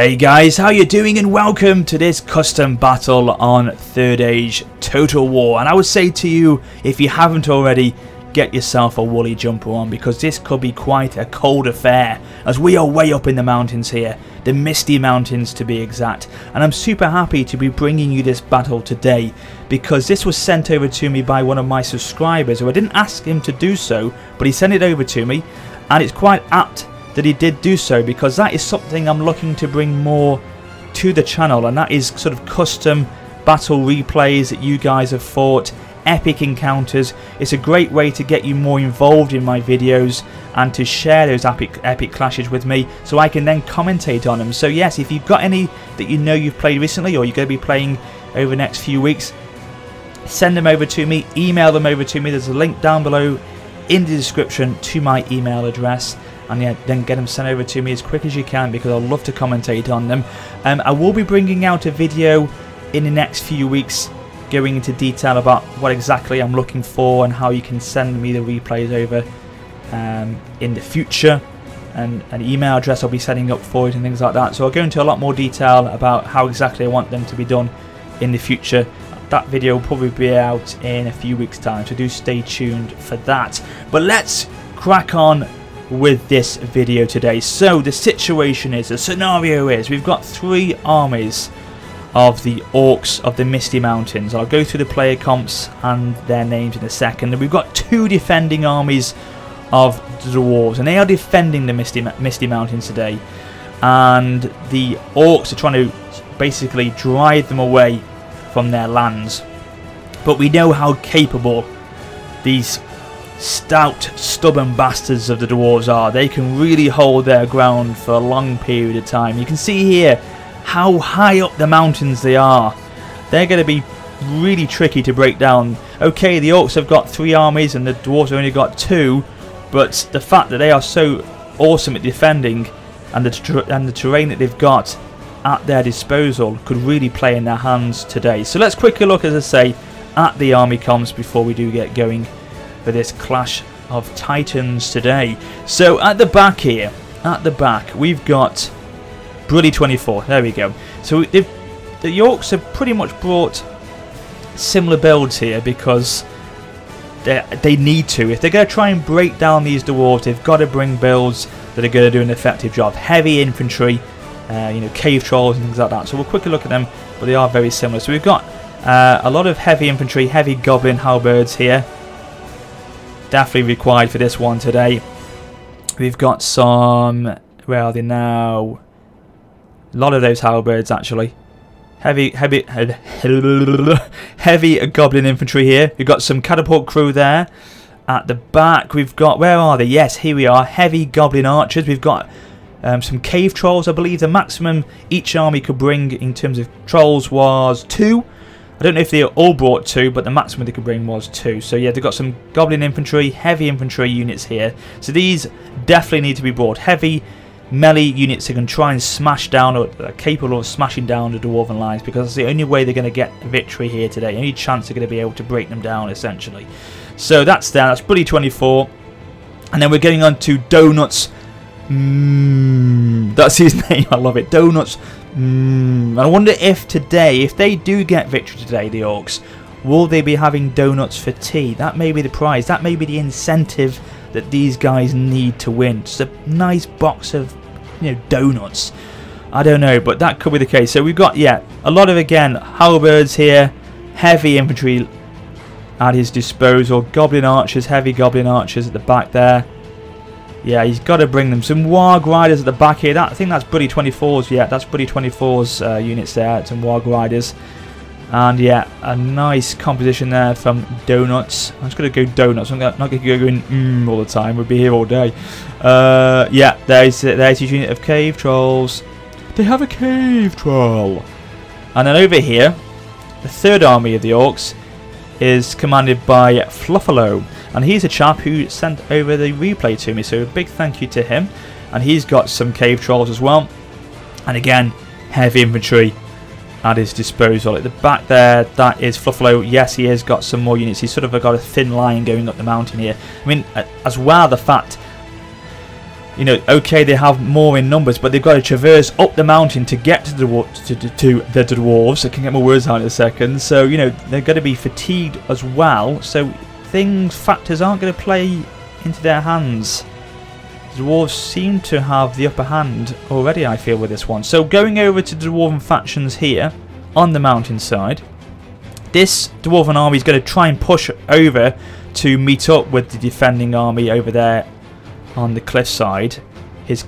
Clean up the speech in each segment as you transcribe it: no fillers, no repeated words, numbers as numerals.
Hey guys, how you doing, and welcome to this custom battle on Third Age Total War. And I would say to you, if you haven't already, get yourself a woolly jumper on, because this could be quite a cold affair, as we are way up in the mountains here, the Misty Mountains to be exact. And I'm super happy to be bringing you this battle today, because this was sent over to me by one of my subscribers, who I didn't ask him to do so, but he sent it over to me, and it's quite apt that he did do so, because that is something I'm looking to bring more to the channel, and that is sort of custom battle replays that you guys have fought, epic encounters. It's a great way to get you more involved in my videos and to share those epic clashes with me, so I can then commentate on them. So yes, if you've got any that you know you've played recently, or you're going to be playing over the next few weeks, send them over to me, email them over to me. There's a link down below in the description to my email address, and yeah, then get them sent over to me as quick as you can, because I'd love to commentate on them. I will be bringing out a video in the next few weeks going into detail about what exactly I'm looking for and how you can send me the replays over in the future, and an email address I'll be setting up for it and things like that. So I'll go into a lot more detail about how exactly I want them to be done in the future. That video will probably be out in a few weeks time, so do stay tuned for that. But let's crack on with this video today. So the situation is, the scenario is, we've got three armies of the orcs of the Misty Mountains. I'll go through the player comps and their names in a second. And we've got two defending armies of the dwarves, and they are defending the Misty Mountains today. And the orcs are trying to basically drive them away from their lands. But we know how capable these stout, stubborn bastards of the dwarves are. They can really hold their ground for a long period of time. You can see here how high up the mountains they are. They're going to be really tricky to break down. Okay, the orcs have got three armies and the dwarves have only got two, but the fact that they are so awesome at defending, and the terrain that they've got at their disposal, could really play in their hands today. So let's quickly look, as I say, at the army comps before we do get going for this clash of titans today. So at the back here, at the back, we've got Brilli24. There we go. So the Yorks have pretty much brought similar builds here, because they need to. If they're going to try and break down these dwarves, they've got to bring builds that are going to do an effective job. Heavy infantry, you know, cave trolls and things like that. So we'll quickly look at them, but they are very similar. So we've got a lot of heavy infantry, heavy goblin halberds here. Definitely required for this one today. We've got some, where are they now? A lot of those halberds actually. Heavy goblin infantry here. We've got some catapult crew there. At the back we've got, where are they? Yes, here we are. Heavy goblin archers. We've got some cave trolls. I believe the maximum each army could bring in terms of trolls was two. I don't know if they all brought two, but the maximum they could bring was two. So yeah, they've got some goblin infantry, heavy infantry units here. So these definitely need to be brought. Heavy melee units that can try and smash down, or are capable of smashing down, the dwarven lines, because it's the only way they're going to get victory here today. The only chance they're going to be able to break them down, essentially. So that's there. That's Brilli24. And then we're going on to Donuts. That's his name. I love it. Donuts. I wonder if today, if they do get victory today, the orcs, will they be having donuts for tea? That may be the prize. That may be the incentive that these guys need to win. Just a nice box of, you know, donuts. I don't know, but that could be the case. So we've got, yeah, a lot of, again, halberds here, heavy infantry at his disposal, goblin archers, heavy goblin archers at the back there. Yeah, he's got to bring them. Some warg riders at the back here. I think that's Brilli24's. Yeah, that's Brilli24's units there. Some warg riders. And yeah, a nice composition there from Donuts. I'm just going to go Donuts. I'm not going to go in all the time. We'll be here all day. Yeah, there's his unit of cave trolls. They have a cave troll. And then over here, the third army of the orcs is commanded by Fluffalo. And he's a chap who sent over the replay to me, so a big thank you to him. And he's got some cave trolls as well. And again, heavy infantry at his disposal. At the back there, that is Fluffalo. Yes, he has got some more units. He's sort of got a thin line going up the mountain here. I mean, as well, the fact you know, okay, they have more in numbers, but they've got to traverse up the mountain to get to the dwarves. I can get my words out in a second. So, you know, they're going to be fatigued as well. So factors aren't going to play into their hands. The dwarves seem to have the upper hand already, I feel, with this one. So going over to the dwarven factions here on the mountainside, this dwarven army is going to try and push over to meet up with the defending army over there on the cliffside, his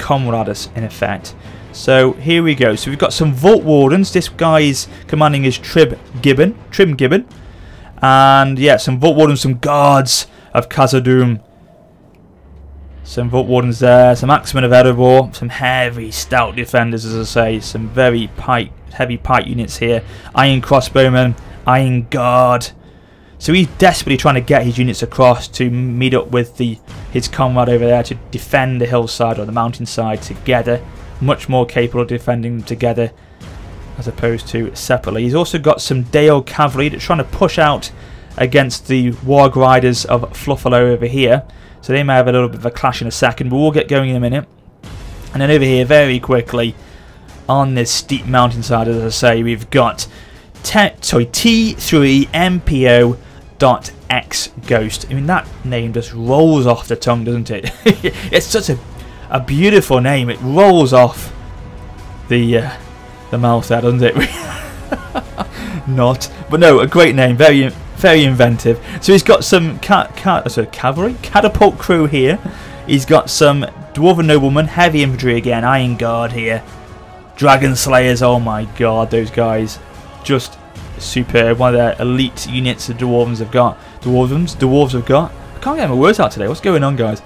comrades in effect. So here we go. So we've got some vault wardens. This guy's commanding is Trim Gibbon, and yeah, some vault wardens, some guards of Khazad-dûm. Some Vault Wardens there, some Axemen of Erebor, some heavy, stout defenders, as I say, some very heavy pike units here. Iron Crossbowmen, Iron Guard. So he's desperately trying to get his units across to meet up with his comrade over there to defend the hillside or the mountainside together. Much more capable of defending them together as opposed to separately. He's also got some Dale Cavalry that's trying to push out against the Warg Riders of Fluffalo over here. So they may have a little bit of a clash in a second, but we'll get going in a minute. And then over here, very quickly, on this steep mountainside, as I say, we've got T3MPO.X Ghost. I mean, that name just rolls off the tongue, doesn't it? It's such a beautiful name. It rolls off the mouth there, doesn't it? Not. But no, a great name. Very inventive. So he's got some catapult crew here. He's got some Dwarven Noblemen, heavy infantry again, Iron Guard here. Dragon Slayers, oh my god, those guys. Just superb. One of their elite units the Dwarvens have got. Dwarves have got. I can't get my words out today. What's going on, guys?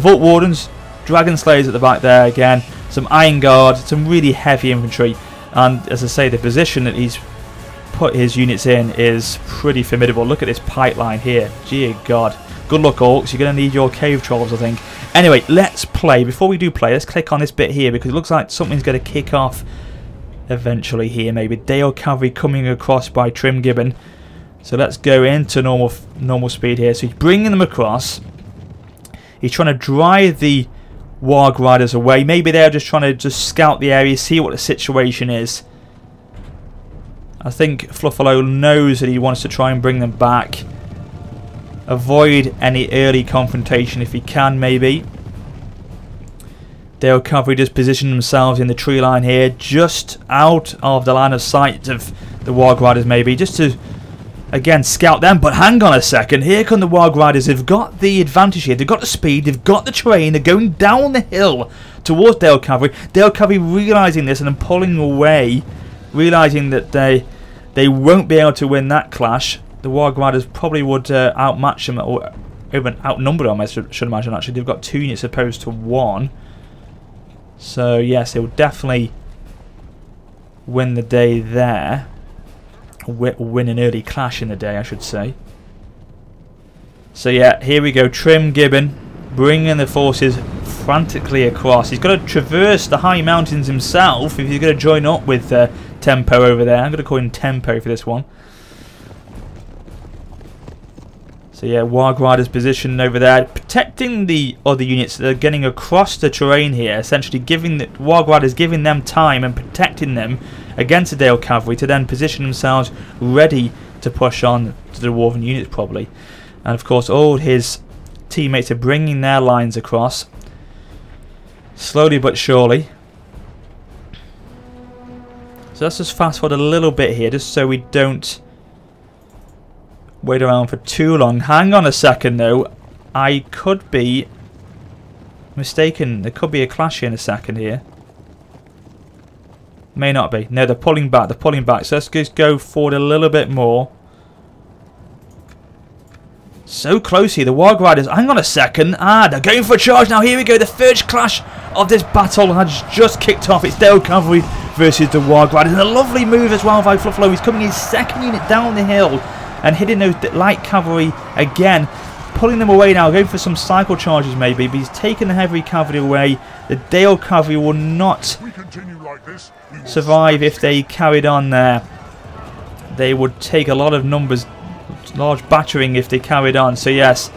Vault Wardens, Dragon Slayers at the back there again. Some Iron Guard, some really heavy infantry. And as I say, the position that he's put his units in is pretty formidable. Look at this pipeline here. Dear god. Good luck, orcs. You're going to need your cave trolls, I think. Anyway, let's play. Before we do play, let's click on this bit here because it looks like something's going to kick off eventually here. Maybe Dale Cavalry coming across by Trim Gibbon. So let's go into normal speed here. So he's bringing them across. He's trying to drive the Warg Riders away. Maybe they're just trying to scout the area, see what the situation is. I think Fluffalo knows that he wants to try and bring them back. Avoid any early confrontation if he can, maybe. Dale Cavalry just position themselves in the tree line here, just out of the line of sight of the Warg Riders, maybe, just to, again, scout them. But hang on a second, here come the Warg Riders. They've got the advantage here. They've got the speed, they've got the terrain, they're going down the hill towards Dale Cavalry. Dale Cavalry realising this and then pulling away, realising that they won't be able to win that clash. The Warg Riders probably would outmatch them, or even outnumber them, I should imagine, actually. They've got 2 units opposed to 1. So, yes, they will definitely win the day there. Win an early clash in the day, I should say. So, yeah, here we go. Trim Gibbon bringing the forces frantically across. He's got to traverse the high mountains himself if he's going to join up with T3MPO over there. I'm going to call him T3MPO for this one. So yeah, Warg Riders positioned over there, protecting the other units that are getting across the terrain here, essentially giving the Warg Riders, giving them time and protecting them against the Dale Cavalry to then position themselves ready to push on to the Dwarven units probably. And of course all his teammates are bringing their lines across. Slowly but surely. So let's just fast forward a little bit here, just so we don't wait around for too long. Hang on a second though. I could be mistaken. There could be a clash in a second here. May not be. No, they're pulling back. They're pulling back. So let's just go forward a little bit more. So close here, the Warg Riders. Hang on a second. Ah, they're going for a charge now. Here we go. The first clash of this battle has just kicked off. It's Dale Cavalry versus the Warg Riders. And a lovely move as well by Fluffalo. He's coming his second unit down the hill and hitting those light cavalry again. Pulling them away now. Going for some cycle charges maybe. But he's taking the heavy cavalry away. The Dale Cavalry will not survive if they carried on there. They would take a lot of numbers, large battering if they carried on. So yes,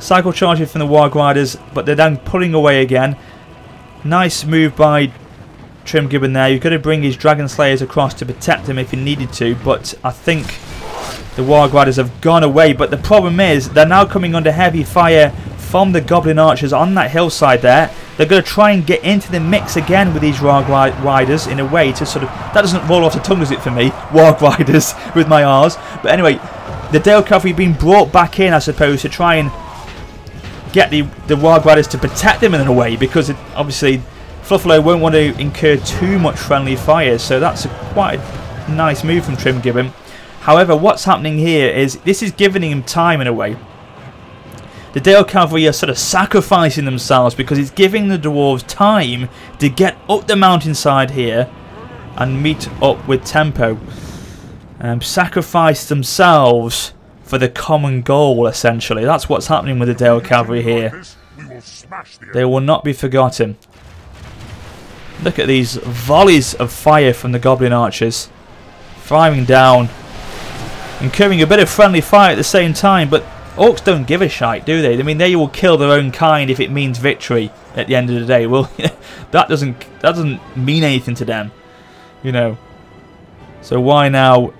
Cycle charging from the Warg Riders, but they're then pulling away again. Nice move by Trim Gibbon there. You've got to bring his Dragon Slayers across to protect him if he needed to, but I think the Warg Riders have gone away. But the problem is they're now coming under heavy fire from the Goblin Archers on that hillside there. They're going to try and get into the mix again with these Warg Riders in a way to sort of... That doesn't roll off the tongue, does it, for me? Warg Riders with my R's. But anyway, the Dale Cavalry being brought back in, I suppose, to try and get the Warg Riders to protect them in a way, because it, obviously Fluffalo won't want to incur too much friendly fire. So that's quite a nice move from Trim Gibbon. However, what's happening here is this is giving him time in a way. The Dale Cavalry are sort of sacrificing themselves because it's giving the Dwarves time to get up the mountainside here and meet up with Tempo. Sacrifice themselves for the common goal, essentially. That's what's happening with the Dale Cavalry here. They will not be forgotten. Look at these volleys of fire from the Goblin Archers. Firing down. Incurring a bit of friendly fire at the same time, but... Orcs don't give a shite, do they? I mean, they will kill their own kind if it means victory at the end of the day. Well, that doesn't mean anything to them, you know. So why now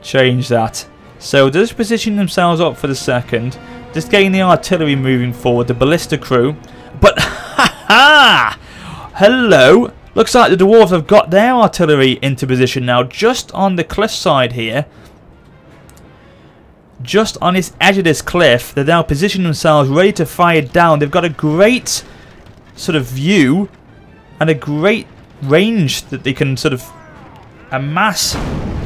change that? So they're just positioning themselves up for the second. Just getting the artillery moving forward, the ballista crew. But, hello! Looks like the Dwarves have got their artillery into position now, just on the cliffside here. Just on this edge of this cliff, they're now positioning themselves ready to fire down. They've got a great sort of view and a great range that they can sort of amass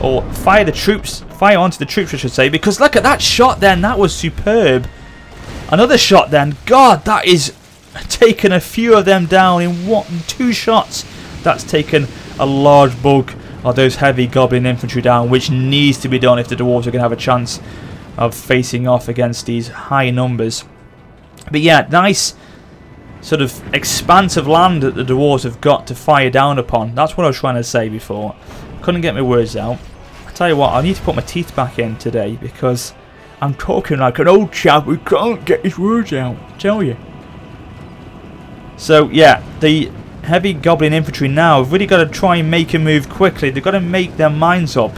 or fire the troops, fire onto the troops, I should say. Because look at that shot then, that was superb. Another shot then, God, that is taking a few of them down in two shots. That's taken a large bulk of those heavy Goblin infantry down, which needs to be done if the Dwarves are going to have a chance of facing off against these high numbers. But yeah, nice sort of expanse of land that the Dwarves have got to fire down upon. That's what I was trying to say before. Couldn't get my words out. I tell you what, I need to put my teeth back in today because I'm talking like an old chap who can't get his words out, I tell you. So yeah, the heavy Goblin infantry now have really got to try and make a move quickly. They've got to make their minds up.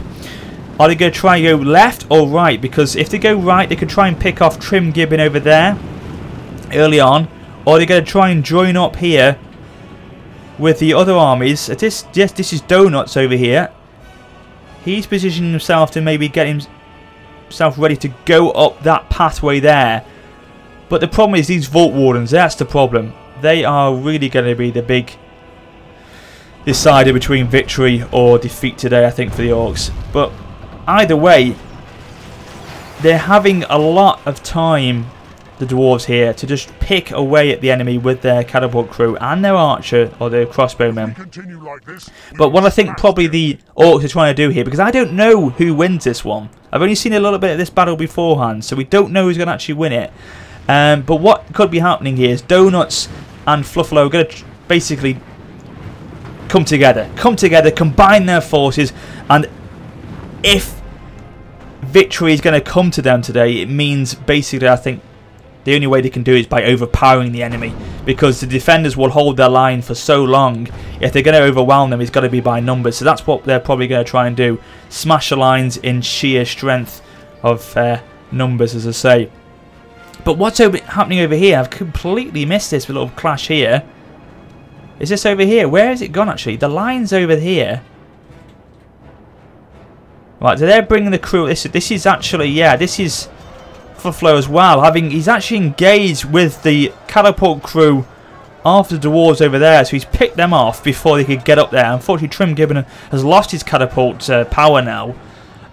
Are they going to try and go left or right? Because if they go right, they could try and pick off Trim Gibbon over there early on. Or they're going to try and join up here with the other armies. Yes, this is Donuts over here. He's positioning himself to maybe get himself ready to go up that pathway there. But the problem is these Vault Wardens. That's the problem. They are really going to be the big decider between victory or defeat today, I think, for the Orcs. But... either way, they're having a lot of time, the Dwarves here, to just pick away at the enemy with their catapult crew and their archer or their crossbowmen. Like this, but what I think probably the Orcs are trying to do here, because I don't know who wins this one. I've only seen a little bit of this battle beforehand, so we don't know who's going to actually win it. But what could be happening here is Donuts and Fluffalo are going to basically come together, combine their forces, and if victory is going to come to them today, it means basically I think the only way they can do it is by overpowering the enemy, because the defenders will hold their line for so long. If they're going to overwhelm them, it's got to be by numbers. So that's what they're probably going to try and do, smash the lines in sheer strength of numbers, as I say. But what's happening over here, I've completely missed this little clash here. Is this over here? Where has it gone actually? The line's over here. Right, so they're bringing the crew. This is actually, yeah, this is Fluffalo as well. He's actually engaged with the catapult crew after the Dwarves over there, so he's picked them off before they could get up there. Unfortunately, Trim Gibbon has lost his catapult power now.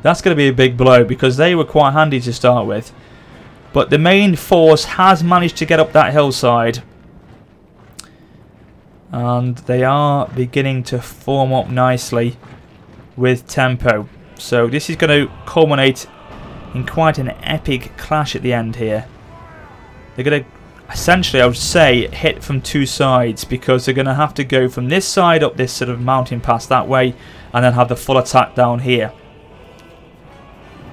That's going to be a big blow because they were quite handy to start with. But the main force has managed to get up that hillside. And they are beginning to form up nicely with tempo. So this is going to culminate in quite an epic clash at the end here. They're going to, essentially, I would say, hit from two sides, because they're going to have to go from this side up this sort of mountain pass that way and then have the full attack down here.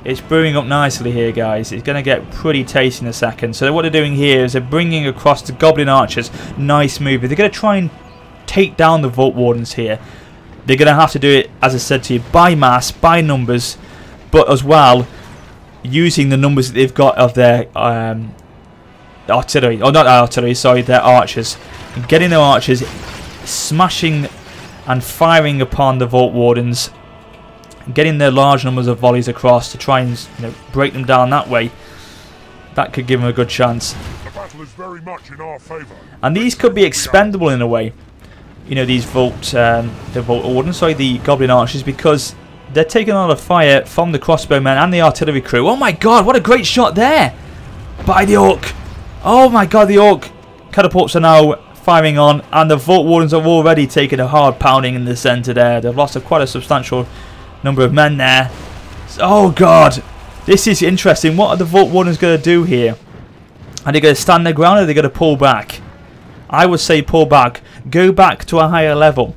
It's brewing up nicely here, guys. It's going to get pretty tasty in a second. So what they're doing here is they're bringing across the Goblin Archers. Nice move. They're going to try and take down the Vault Wardens here. They're going to have to do it, as I said to you, by mass, by numbers, but as well using the numbers that they've got of their artillery. Or not artillery, sorry, their archers. And getting their archers, smashing and firing upon the Vault Wardens. Getting their large numbers of volleys across to try and, you know, break them down that way. That could give them a good chance. The battle is very much in our favour. And these could be expendable in a way. You know, these the Goblin Archers, because they're taking a lot of fire from the crossbowmen and the artillery crew. Oh my god, what a great shot there by the Orc. Oh my god, the Orc catapults are now firing on, and the Vault Wardens have already taken a hard pounding in the centre there. They've lost quite a substantial number of men there. Oh god, this is interesting. What are the Vault Wardens going to do here? Are they going to stand their ground, or are they going to pull back? I would say pull back. Go back to a higher level.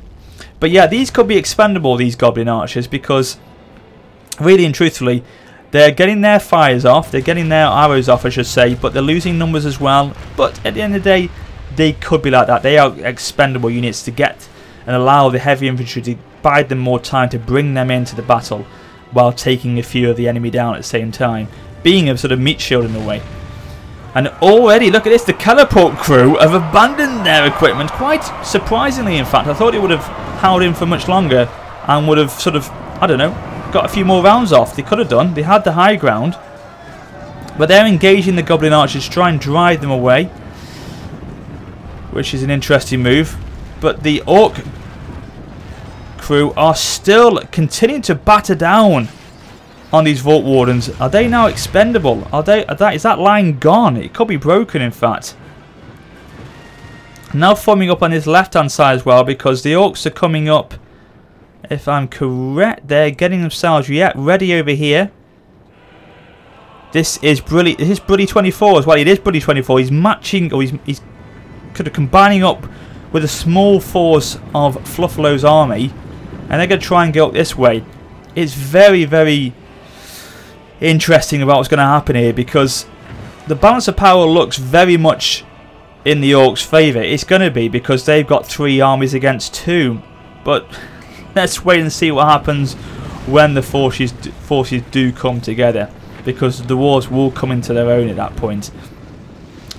But yeah, these could be expendable, these Goblin Archers, because really and truthfully, they're getting their fires off, they're getting their arrows off, I should say, but they're losing numbers as well. But at the end of the day, they could be like that. They are expendable units to get and allow the heavy infantry to buy them more time to bring them into the battle while taking a few of the enemy down at the same time, being a sort of meat shield in a way. And already, look at this, the catapult crew have abandoned their equipment, quite surprisingly in fact. I thought it would have held in for much longer and would have sort of, I don't know, got a few more rounds off. They could have done, they had the high ground, but they're engaging the Goblin Archers to try and drive them away, which is an interesting move. But the Orc crew are still continuing to batter down on these Vault Wardens. Are they now expendable? Is that line gone? It could be broken, in fact. Now forming up on his left-hand side as well, because the Orcs are coming up, if I'm correct. They're getting themselves ready over here. This is Brilli. This is Brilli24 as well. It is Brilli24. He's matching, or he's kind of combining up with a small force of Fluffalo's army, and they're going to try and go up this way. It's very, very interesting about what's going to happen here, because the balance of power looks very much in the Orcs' favour. It's going to be, because they've got 3 armies against 2. But let's wait and see what happens when the forces do come together, because the wars will come into their own at that point.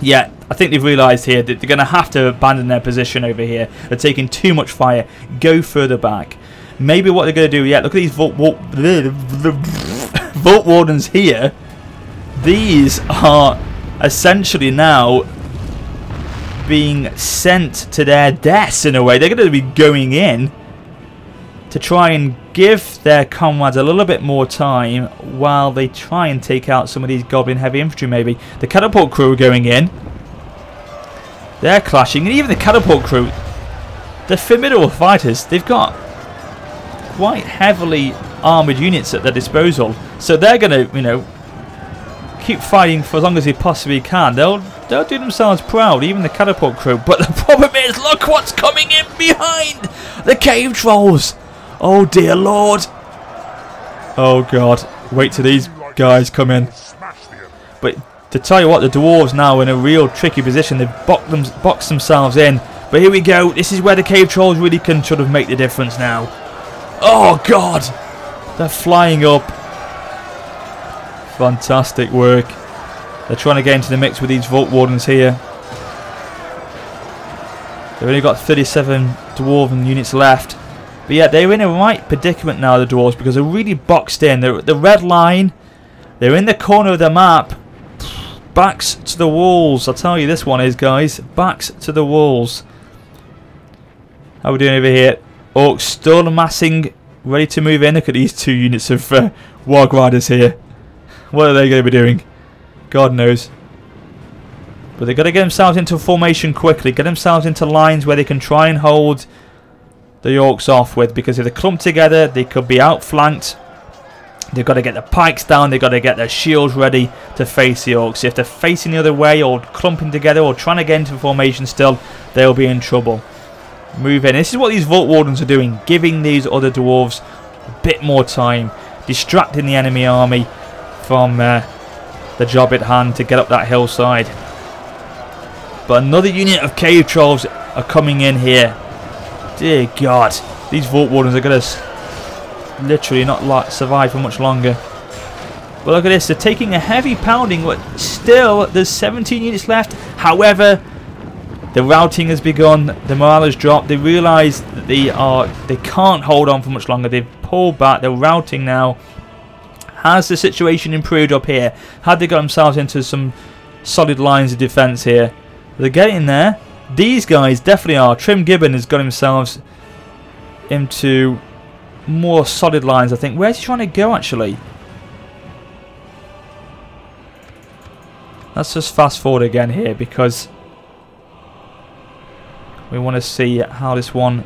Yeah, I think they've realised here that they're going to have to abandon their position over here. They're taking too much fire. Go further back. Maybe what they're going to do, yeah, look at these Vault Wardens here. These are essentially now being sent to their deaths in a way. They're going to be going in to try and give their comrades a little bit more time while they try and take out some of these Goblin heavy infantry maybe. The catapult crew are going in. They're clashing, and even the catapult crew, they're formidable fighters. They've got quite heavily armoured units at their disposal, so they're going to, you know, keep fighting for as long as they possibly can. They'll do themselves proud, even the catapult crew. But the problem is, look what's coming in behind! The cave trolls! Oh dear lord! Oh god, wait till these guys come in. But to tell you what, the dwarves now in a real tricky position. They've boxed themselves in. But here we go, this is where the cave trolls really can sort of make the difference now. Oh god! They're flying up. Fantastic work. They're trying to get into the mix with these Vault Wardens here. They've only got 37 Dwarven units left. But yeah, they're in a right predicament now, the Dwarves, because they're really boxed in. They're at the red line. They're in the corner of the map. Backs to the walls. I'll tell you this one is, guys. Backs to the walls. How are we doing over here? Orcs still massing, ready to move in. Look at these 2 units of Warg Riders here. What are they going to be doing? God knows. But they've got to get themselves into formation quickly. Get themselves into lines where they can try and hold the Orcs off with. Because if they clump together, they could be outflanked. They've got to get their pikes down. They've got to get their shields ready to face the Orcs. If they're facing the other way or clumping together or trying to get into formation still, they'll be in trouble. Move in. This is what these Vault Wardens are doing. Giving these other Dwarves a bit more time. Distracting the enemy army. from the job at hand to get up that hillside. But another unit of cave trolls are coming in here. Dear God, these vault wardens are going to literally not survive for much longer. But look at this, they're taking a heavy pounding, but still there's 17 units left. However, the routing has begun, the morale has dropped, they realise that they can't hold on for much longer. They've pulled back, they're routing now. Has the situation improved up here? Had they got themselves into some solid lines of defence here? They're getting there. These guys definitely are. Trim Gibbon has got himself into more solid lines, I think. Where's he trying to go, actually? Let's just fast forward again here, because we want to see how this one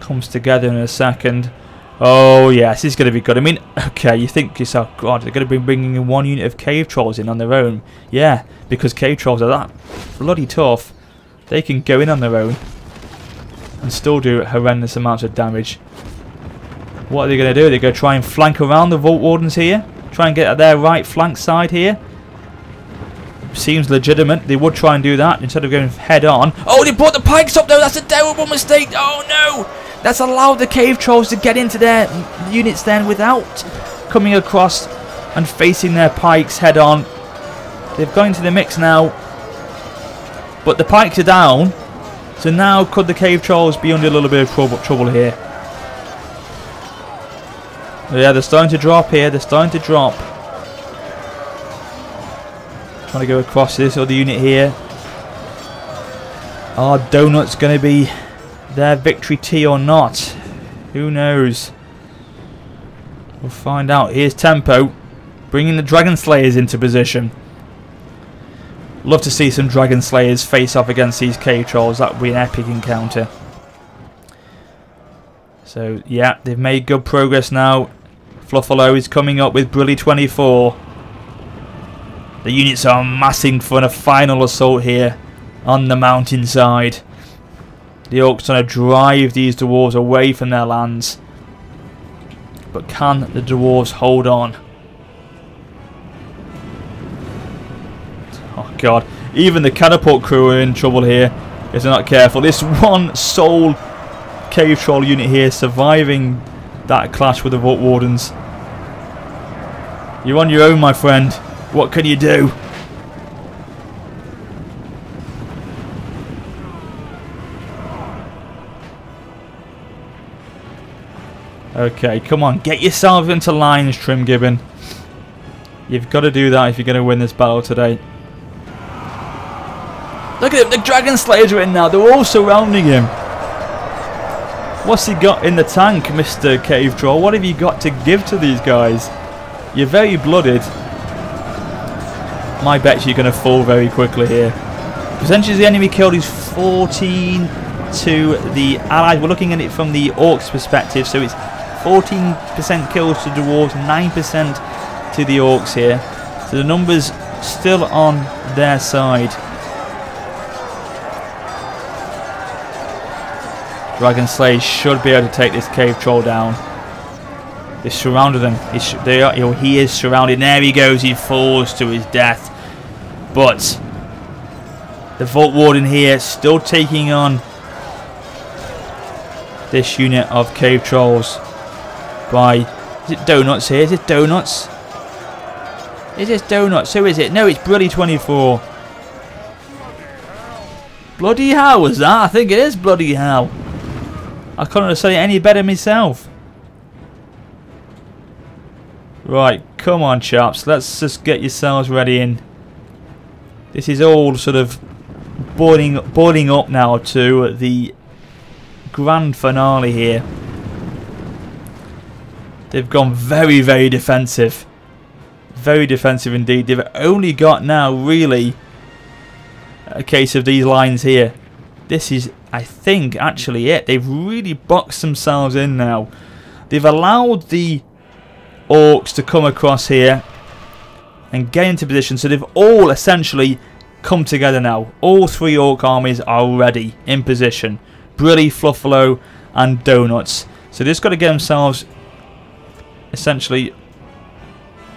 comes together in a second. Oh, yes, this is going to be good. I mean, okay, you think to yourself, God, they're going to be bringing in one unit of cave trolls in on their own. Yeah, because cave trolls are that bloody tough. They can go in on their own and still do horrendous amounts of damage. What are they going to do? They're going to try and flank around the Vault Wardens here. Try and get at their right flank side here. Seems legitimate. They would try and do that instead of going head on. Oh, they brought the pikes up though. That's a terrible mistake. Oh, no. That's allowed the cave trolls to get into their units then without coming across and facing their pikes head on. They've gone into the mix now. But the pikes are down. So now could the cave trolls be under a little bit of trouble here? Yeah, they're starting to drop here. They're starting to drop. Trying to go across this other unit here. Are donuts going to be their victory tea or not? Who knows? We'll find out. Here's T3MPO, bringing the Dragon Slayers into position. Love to see some Dragon Slayers face off against these cave trolls. That would be an epic encounter. So yeah, they've made good progress now. Fluffalo is coming up with Brilli24. The units are massing for a final assault here on the mountainside. The orcs trying to drive these dwarves away from their lands. But can the dwarves hold on? Oh God, even the catapult crew are in trouble here if they're not careful. This one sole cave troll unit here surviving that clash with the Vault Wardens. You're on your own, my friend. What can you do? Okay, come on. Get yourself into lines, Trim Gibbon. You've got to do that if you're going to win this battle today. Look at him. The Dragon Slayers are in now. They're all surrounding him. What's he got in the tank, Mr. Cave Troll? What have you got to give to these guys? You're very blooded. My bet you're going to fall very quickly here. Percentage of the enemy killed is 14 to the allies. We're looking at it from the orcs' perspective, so it's 14% kills to dwarves, 9% to the orcs here. So the numbers still on their side. Dragon Slayer should be able to take this cave troll down. They surrounded him. He is surrounded. There he goes. He falls to his death. But the Vault Warden here still taking on this unit of cave trolls by... Is it Donuts here? Is it Donuts? Is this Donuts? Who is it? No, it's Brilli24. Bloody hell was that? I think it is bloody hell. I couldn't say it any better myself. Right, come on, chaps. Let's just get yourselves ready in. This is all sort of boiling up now to the grand finale here. They've gone very, very defensive. Very defensive indeed. They've only got now, really, a case of these lines here. This is, I think, actually it. They've really boxed themselves in now. They've allowed the orcs to come across here and get into position, so they've all essentially come together now. All three orc armies are ready in position. Brilli, Fluffalo and Donuts. So they've just got to get themselves essentially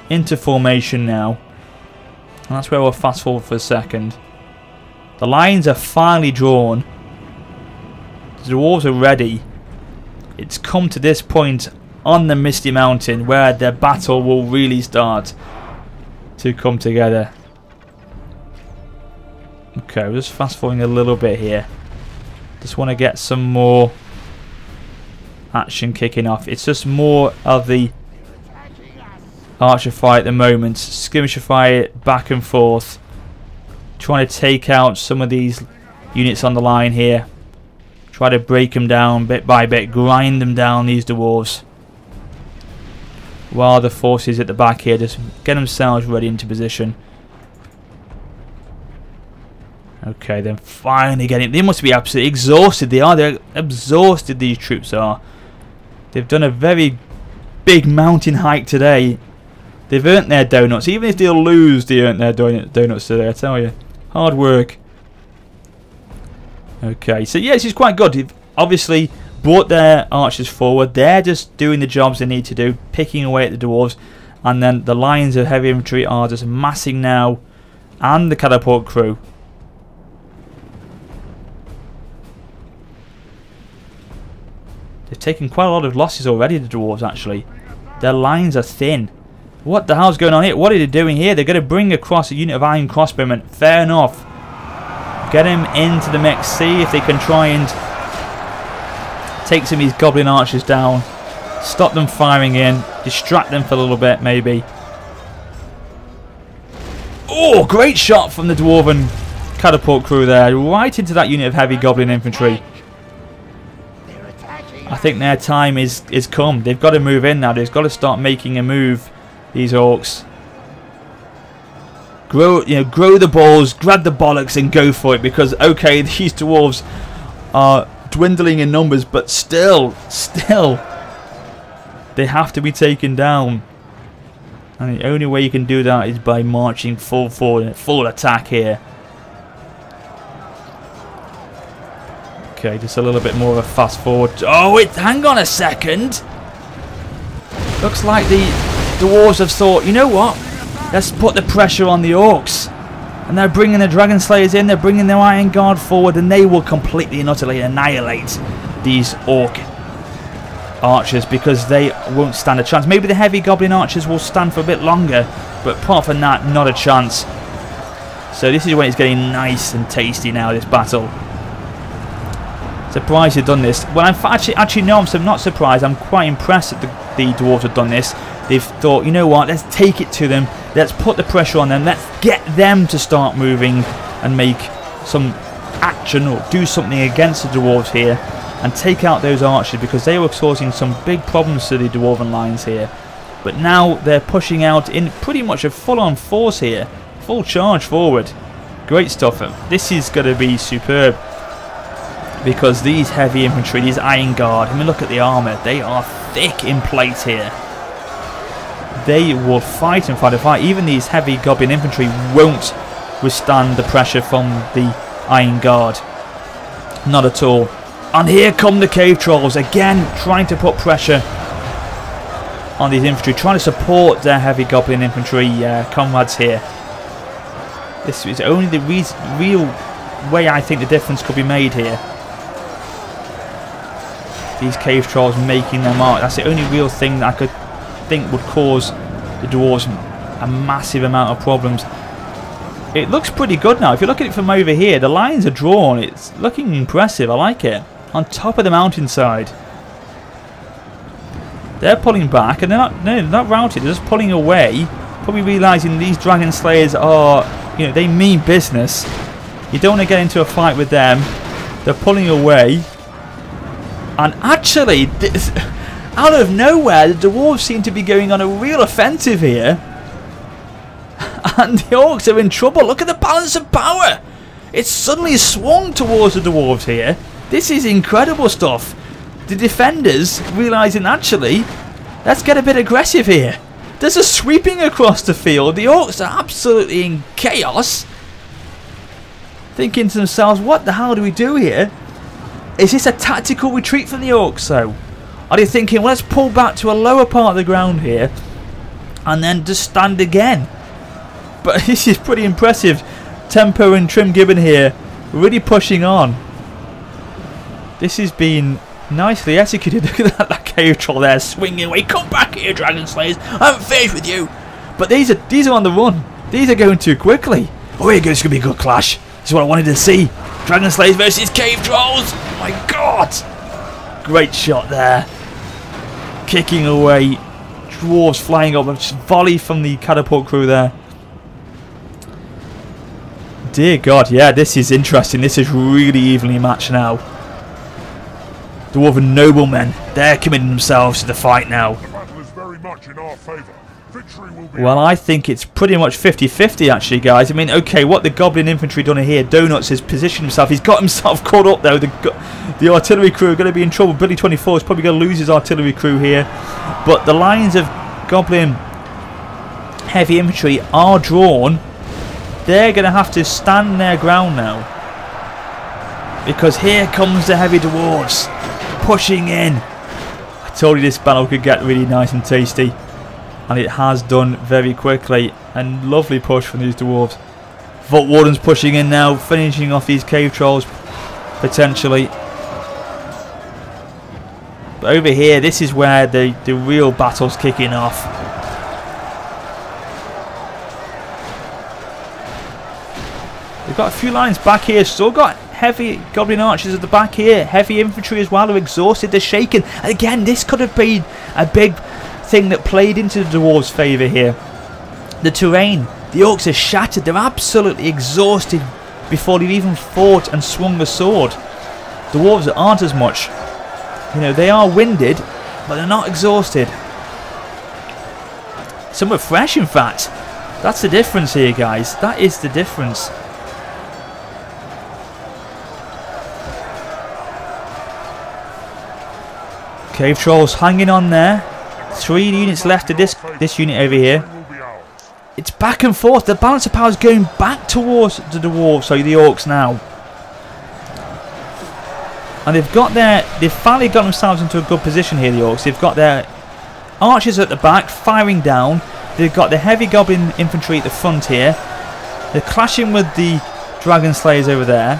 into formation now. And that's where we'll fast forward for a second. The lines are finally drawn. The dwarves are ready. It's come to this point on the Misty Mountain where the battle will really start to come together. Okay, we're just fast forwarding a little bit here. Just want to get some more action kicking off. It's just more of the archer fight at the moment. Skirmisher fight back and forth. Trying to take out some of these units on the line here. Try to break them down bit by bit. Grind them down, these dwarves. While the forces at the back here just get themselves ready into position. Okay, then finally getting... They must be absolutely exhausted. They are. They're exhausted, these troops are. They've done a very big mountain hike today. They've earned their donuts. Even if they'll lose, they earned their donuts today, I tell you. Hard work. Okay, so yeah, this is quite good. They've obviously brought their archers forward. They're just doing the jobs they need to do, picking away at the dwarves. And then the lines of heavy infantry are just massing now. And the catapult crew. They've taken quite a lot of losses already, the dwarves, actually. Their lines are thin. What the hell's going on here? What are they doing here? They're going to bring across a unit of iron crossbowmen. Fair enough. Get him into the mix. See if they can try and take some of these goblin archers down. Stop them firing in. Distract them for a little bit, maybe. Oh, great shot from the dwarven catapult crew there. Right into that unit of heavy goblin infantry. I think their time is come. They've got to move in now. They've got to start making a move, these orcs. Grow the balls, grab the bollocks and go for it, because okay, these dwarves are dwindling in numbers, but still they have to be taken down. And the only way you can do that is by marching full forward, full attack here. Okay, just a little bit more of a fast forward. Oh, hang on a second. Looks like the dwarves have thought, you know what? Let's put the pressure on the orcs. And they're bringing the dragon slayers in. They're bringing their iron guard forward. And they will completely and utterly annihilate these orc archers, because they won't stand a chance. Maybe the heavy goblin archers will stand for a bit longer. But apart from that, not a chance. So this is when it's getting nice and tasty now, this battle. Surprised they've done this. Well, I'm actually no, I'm not surprised. I'm quite impressed that the dwarves have done this. They've thought, you know what, let's take it to them. Let's put the pressure on them. Let's get them to start moving and make some action or do something against the dwarves here and take out those archers, because they were causing some big problems to the dwarven lines here. But now they're pushing out in pretty much a full-on force here. Full charge forward. Great stuff. This is going to be superb. Because these heavy infantry, these iron guard, I mean, look at the armour. They are thick in plate here. They will fight and fight and fight. Even these heavy goblin infantry won't withstand the pressure from the iron guard. Not at all. And here come the cave trolls. Again, trying to put pressure on these infantry. Trying to support their heavy goblin infantry comrades here. This is only the real way I think the difference could be made here. These cave trolls making their mark. That's the only real thing that I could think would cause the dwarves a massive amount of problems. It looks pretty good now. If you look at it from over here, the lines are drawn. It's looking impressive. I like it. On top of the mountainside. They're pulling back, and they're not routed. They're just pulling away. Probably realising these dragon slayers are, you know, they mean business. You don't want to get into a fight with them. They're pulling away. And actually, out of nowhere, the dwarves seem to be going on a real offensive here. And the orcs are in trouble. Look at the balance of power. It's suddenly swung towards the dwarves here. This is incredible stuff. The defenders realising, actually, let's get a bit aggressive here. There's a sweeping across the field. The orcs are absolutely in chaos. Thinking to themselves, what the hell do we do here? Is this a tactical retreat from the orcs, though? Are they thinking, well, let's pull back to a lower part of the ground here and then just stand again. But this is pretty impressive. T3MPO and Trim Gibbon here really pushing on. This has been nicely executed. Look at that cave troll there swinging away. Come back here, Dragon Slayers. I'm finished with you. But these are on the run. These are going too quickly. Oh, here goes. It's going to be a good clash. This is what I wanted to see. Dragon Slayers versus cave trolls. Oh my God. Great shot there. Kicking away. Dwarves flying up. A volley from the catapult crew there. Dear God. Yeah, this is interesting. This is really evenly matched now. Dwarven noblemen. They're committing themselves to the fight now. The battle is very much in our favour. Well, I think it's pretty much 50-50 actually, guys. I mean, okay, what the Goblin Infantry done here, Donuts has positioned himself. He's got himself caught up, though. The artillery crew are going to be in trouble. Brilli24 is probably going to lose his artillery crew here. But the lines of Goblin Heavy Infantry are drawn. They're going to have to stand their ground now. Because here comes the Heavy Dwarves pushing in. I told you this battle could get really nice and tasty. And it has done very quickly. And lovely push from these dwarves. Vault Warden's pushing in now, finishing off these cave trolls potentially. But over here, this is where the real battle's kicking off. We've got a few lines back here. Still got heavy goblin archers at the back here. Heavy infantry as well. They're exhausted. They're shaken. And again, this could have been a big thing that played into the dwarves' favour here. The terrain, the orcs are shattered, they're absolutely exhausted before they've even fought and swung the sword. Dwarves aren't as much. You know, they are winded, but they're not exhausted. Some are fresh, in fact. That's the difference here, guys. That is the difference. Cave trolls hanging on there. 3 units left of this unit over here. It's back and forth. The balance of power is going back towards the dwarves, so the orcs now. And they've finally got themselves into a good position here, the orcs. They've got their archers at the back firing down. They've got the heavy goblin infantry at the front here. They're clashing with the dragon slayers over there.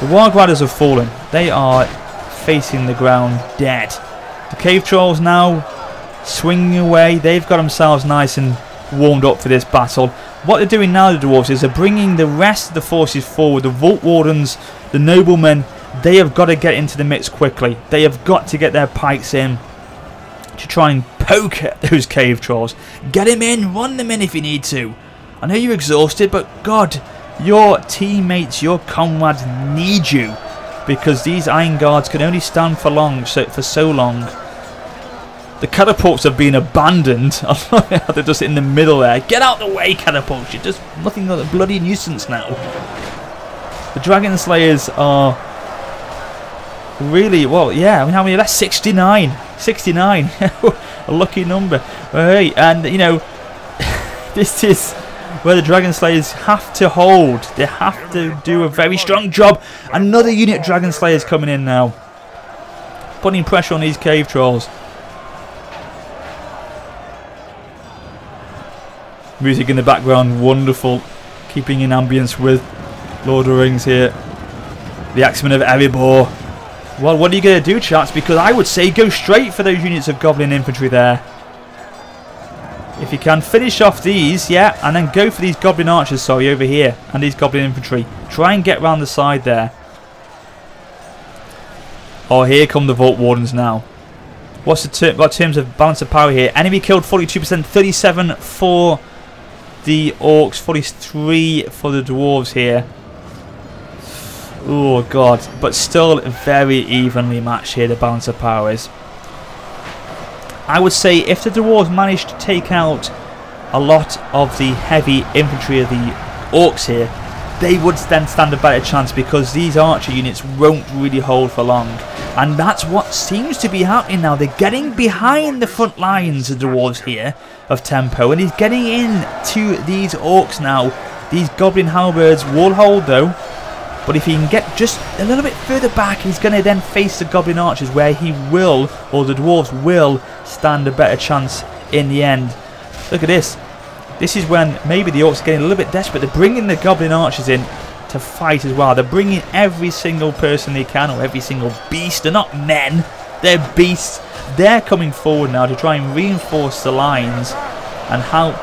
The wild riders have fallen. They are facing the ground dead. The cave trolls now swinging away. They've got themselves nice and warmed up for this battle. What they're doing now, the dwarves, is they're bringing the rest of the forces forward. The vault wardens, the noblemen, they have got to get into the mix quickly. They have got to get their pikes in to try and poke at those cave trolls. Get them in, run them in if you need to. I know you're exhausted, but God, your teammates, your comrades need you. Because these iron guards can only stand for so long. The catapults have been abandoned. I love how they're just in the middle there. Get out the way, catapults! You're just nothing but a bloody nuisance now. The dragon slayers are really well. Yeah, I mean, how many left? 69. 69. A lucky number. Right, and you know, this is where the dragon slayers have to hold. They have to do a very strong job. Another unit of dragon slayers coming in now, putting pressure on these cave trolls. Music in the background, wonderful, keeping in ambience with Lord of the Rings here. The Axemen of Erebor. Well, what are you going to do, chaps? Because I would say go straight for those units of goblin infantry there. If you can, finish off these, yeah, and then go for these goblin archers, sorry, over here, and these goblin infantry. Try and get round the side there. Oh, here come the vault wardens now. What's the terms of balance of power here? Enemy killed 42%, 37 for the orcs, 43 for the dwarves here. Oh, God. But still very evenly matched here, the balance of power is. I would say if the dwarves managed to take out a lot of the heavy infantry of the orcs here, they would then stand a better chance because these archer units won't really hold for long. And that's what seems to be happening now. They're getting behind the front lines of the dwarves here of T3MPO, and he's getting in to these orcs now. These goblin halberds will hold though, but if he can get just a little bit further back, he's going to then face the goblin archers where he will, or the dwarves will, stand a better chance in the end. Look at this. This is when maybe the Orcs are getting a little bit desperate. They're bringing the Goblin Archers in to fight as well. They're bringing every single person they can, or every single beast. They're not men, they're beasts. They're coming forward now to try and reinforce the lines and help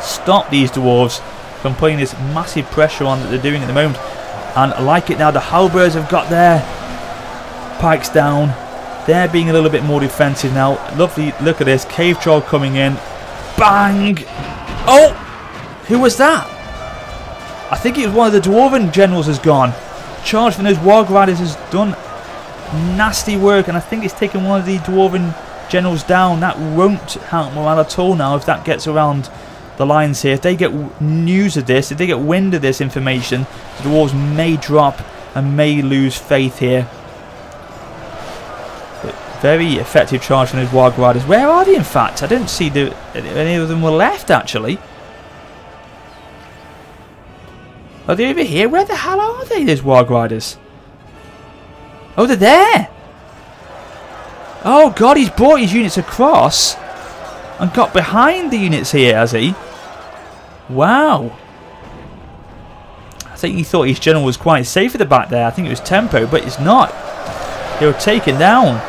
stop these Dwarves from putting this massive pressure on that they're doing at the moment. And like it now, the Halberds have got their pikes down. They're being a little bit more defensive now. Lovely, look at this. Cave Troll coming in. Bang! Oh! Who was that? I think it was one of the Dwarven generals has gone. Charge from those Warg Riders has done nasty work, and I think it's taken one of the Dwarven generals down. That won't help morale at all now if that gets around the lines here. If they get news of this, if they get wind of this information, the Dwarves may drop and may lose faith here. Very effective charge from his Warg Riders. Where are they, in fact? I didn't see any of them were left, actually. Are they over here? Where the hell are they, those Warg Riders? Oh, they're there! Oh, God, he's brought his units across and got behind the units here, has he? Wow. I think he thought his general was quite safe at the back there. I think it was Tempo, but it's not. They were taken down.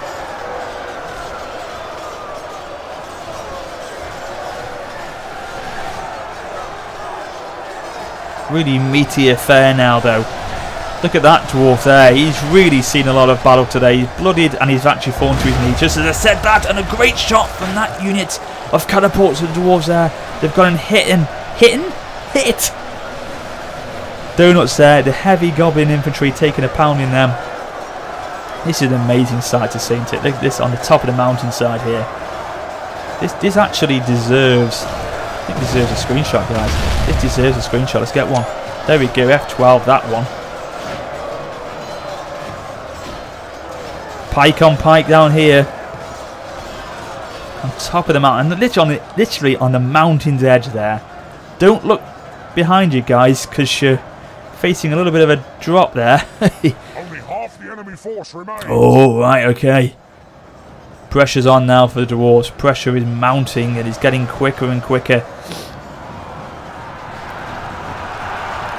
Really meaty affair now, though. Look at that dwarf there. He's really seen a lot of battle today. He's bloodied and he's actually fallen to his knees. Just as I said that, and a great shot from that unit of catapults and dwarves there. They've gone and hit him. Hit him? Hit! Donuts there. The heavy goblin infantry taking a pound in them. This is an amazing sight to see, isn't it? Look at this on the top of the mountainside here. This actually deserves... I think it deserves a screenshot, guys. It deserves a screenshot. Let's get one. There we go. F12, that one. Pike on pike down here. On top of the mountain. Literally on the mountain's edge there. Don't look behind you, guys, because you're facing a little bit of a drop there. Only half the enemy force remains. Oh, right, okay. Pressure's on now for the Dwarves. Pressure is mounting and it's getting quicker and quicker.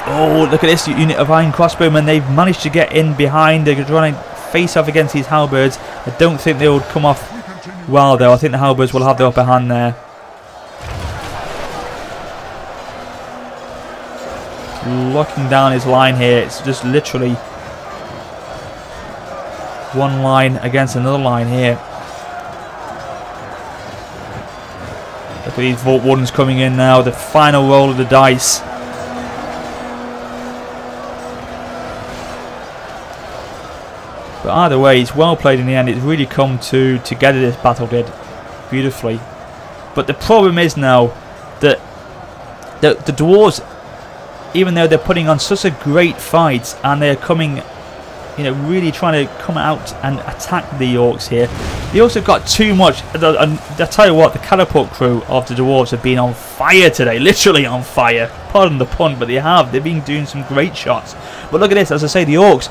Oh, look at this unit of Iron Crossbowmen. They've managed to get in behind. They're trying to face off against these Halberds. I don't think they will come off well, though. I think the Halberds will have the upper hand there. Locking down his line here. It's just literally one line against another line here. These Vault Wardens coming in now. The final roll of the dice. But either way, it's well played in the end. It's really come together, this battle did beautifully. But the problem is now that the Dwarves, even though they're putting on such a great fight and they're coming, you know, really trying to come out and attack the Orcs here. They also got too much. And I tell you what, the catapult crew of the Dwarves have been on fire today. Literally on fire. Pardon the pun, but they have. They've been doing some great shots. But look at this. As I say, the Orcs,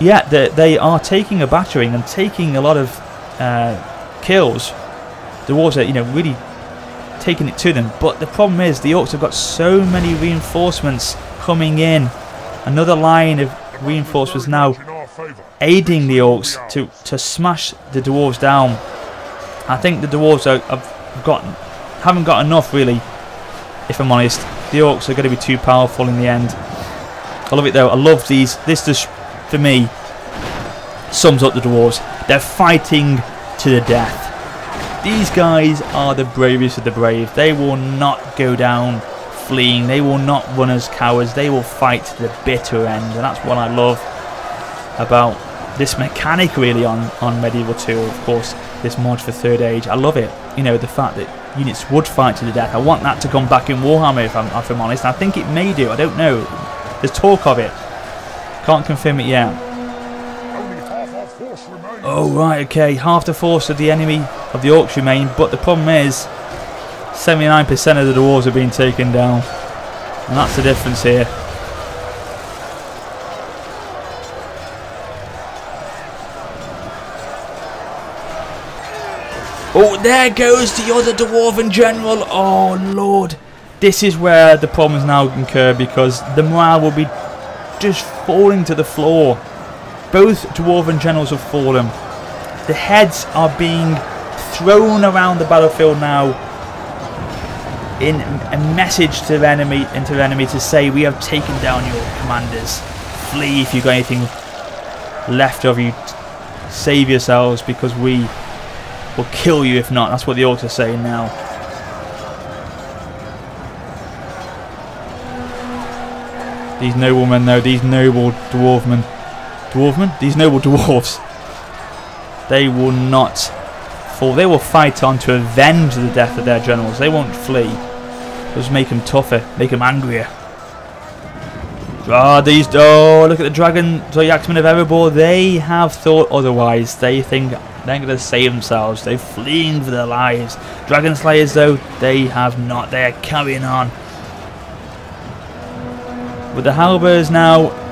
yeah, they are taking a battering and taking a lot of kills. The Dwarves are, you know, really taking it to them. But the problem is the Orcs have got so many reinforcements coming in. Another line of reinforcements now aiding the Orcs to smash the Dwarves down. I think the Dwarves haven't got enough, really, if I'm honest. The Orcs are going to be too powerful in the end. I love it, though. I love these. This just, for me, sums up the Dwarves. They're fighting to the death. These guys are the bravest of the brave. They will not go down fleeing. They will not run as cowards. They will fight to the bitter end, and that's what I love about this mechanic, really, on Medieval 2, of course, this mod for Third Age. I love it, you know, the fact that units would fight to the death. I want that to come back in Warhammer, if I'm honest. I think it may do, I don't know. There's talk of it. Can't confirm it yet. Only half our force remains. Oh, right, okay. Half the force of the enemy, of the Orcs, remain, but the problem is 79% of the Dwarves are being taken down. And that's the difference here. Oh, there goes the other Dwarven General. Oh, Lord. This is where the problems now incur, because the morale will be just falling to the floor. Both Dwarven Generals have fallen. The heads are being thrown around the battlefield now in a message to the enemy, to say, we have taken down your commanders. Flee if you've got anything left of you. Save yourselves, because we will kill you if not. That's what the orcs are saying now. These noblemen, though, these noble dwarfmen. Dwarfmen? These noble dwarves. They will not fall. They will fight on to avenge the death of their generals. They won't flee. Just make them tougher. Make them angrier. Ah, these... Oh, look at the dragon Zodiacsmen of Erebor. They have thought otherwise. They think they're going to save themselves. They're fleeing for their lives. Dragon Slayers, though, they have not. They are carrying on. But the Halberds now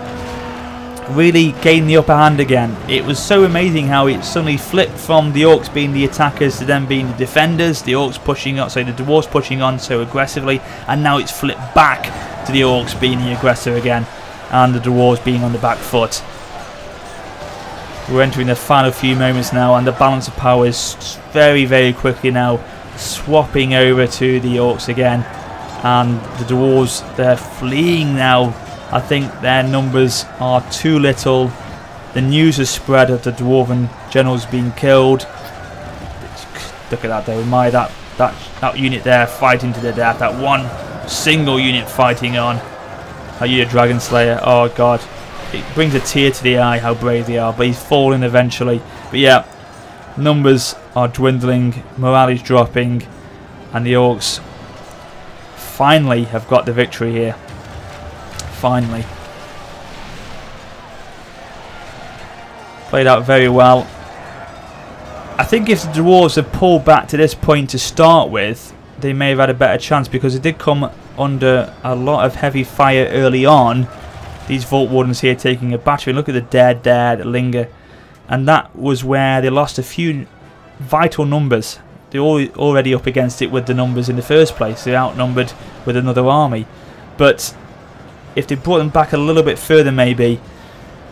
really gained the upper hand again. It was so amazing how it suddenly flipped from the orcs being the attackers to them being the defenders. The orcs pushing on, so the dwarves pushing on so aggressively, and now it's flipped back to the orcs being the aggressor again, and the dwarves being on the back foot. We're entering the final few moments now, and the balance of power is very, very quickly now swapping over to the orcs again, and the dwarves, they're fleeing now. I think their numbers are too little. The news has spread of the dwarven generals being killed. Look at that though, my that unit there fighting to the death, that one single unit fighting on. Are you a dragon slayer? Oh god, it brings a tear to the eye how brave they are, but he's falling eventually. But yeah, numbers are dwindling, morale is dropping, and the orcs finally have got the victory here. Finally played out very well. I think if the dwarves had pulled back to this point to start with, they may have had a better chance, because it did come under a lot of heavy fire early on. These Vault Wardens here taking a battery. Look at the dead there, the Linger. And that was where they lost a few vital numbers. They were already up against it with the numbers in the first place. They're outnumbered with another army. But if they brought them back a little bit further, maybe.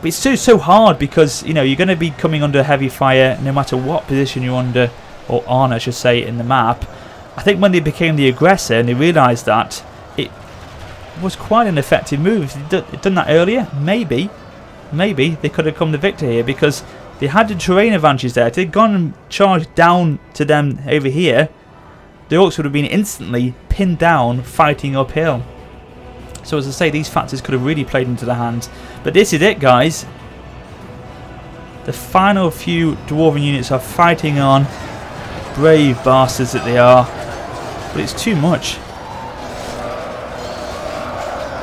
But it's so hard, because you know you're going to be coming under heavy fire no matter what position you're under, or on, I should say, in the map. I think when they became the aggressor and they realised that, it was quite an effective move. If they'd done that earlier, maybe they could have come the victor here, because they had the terrain advantage there. If they'd gone and charged down to them over here, the orcs would have been instantly pinned down fighting uphill. So as I say, these factors could have really played into their hands. But this is it, guys. The final few Dwarven units are fighting on. Brave bastards that they are. But it's too much.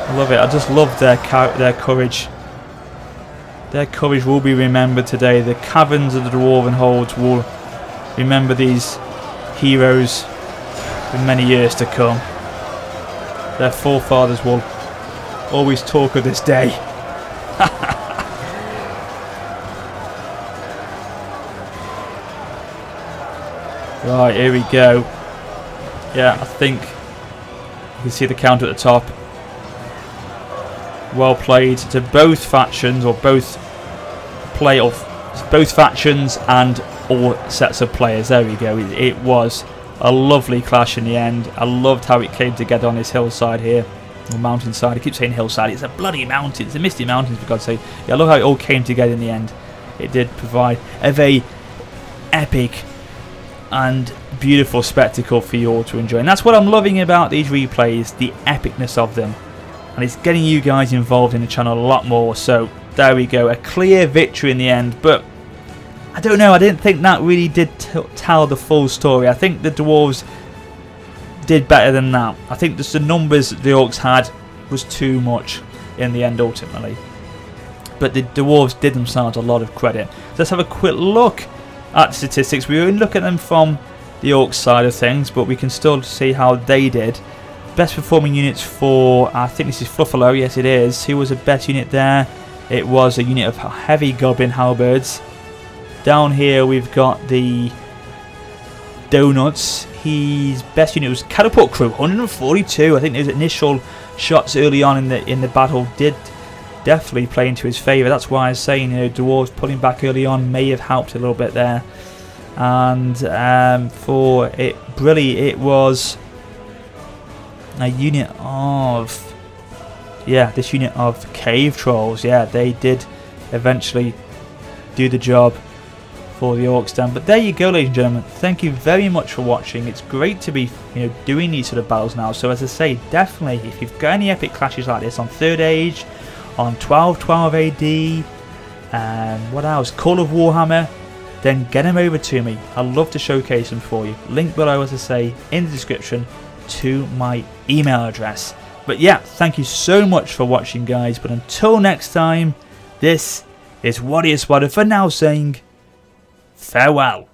I love it. I just love their courage. Their courage will be remembered today. The caverns of the Dwarven Holds will remember these heroes for many years to come. Their forefathers will always talk of this day. Right, here we go. Yeah, I think you can see the count at the top. Well played to both factions, or both playoff, both factions and all sets of players. There we go. It was a lovely clash in the end. I loved how it came together on this hillside here, or mountainside. I keep saying hillside. It's a bloody mountain. It's the Misty Mountains, for God's sake. Yeah, I love how it all came together in the end. It did provide a very epic and beautiful spectacle for you all to enjoy, and that's what I'm loving about these replays, the epicness of them, and it's getting you guys involved in the channel a lot more. So there we go, a clear victory in the end, but I don't know, I didn't think that really did tell the full story. I think the dwarves did better than that. I think just the numbers the orcs had was too much in the end ultimately, but the dwarves did themselves a lot of credit. So let's have a quick look at the statistics. We only look at them from the orcs side of things, but we can still see how they did. Best performing units for, I think this is Fluffalo, yes it is. Who was the best unit there? It was a unit of heavy goblin halberds. Down here we've got the donuts. His best unit was catapult crew, 142. I think those initial shots early on in the battle did definitely play into his favour. That's why I was saying, you know, dwarves pulling back early on may have helped a little bit there. And for it, Brilli, it was a unit of, yeah, this unit of cave trolls. Yeah, they did eventually do the job for the orcs then. But there you go, ladies and gentlemen. Thank you very much for watching. It's great to be, you know, doing these sort of battles now. So as I say, definitely if you've got any epic clashes like this on Third Age, on 1212 AD, and what else, Call of Warhammer, then get them over to me. I'd love to showcase them for you. Link below, as I say, in the description to my email address. But yeah, thank you so much for watching, guys. But until next time, this is WarriorOfSparta for now saying farewell.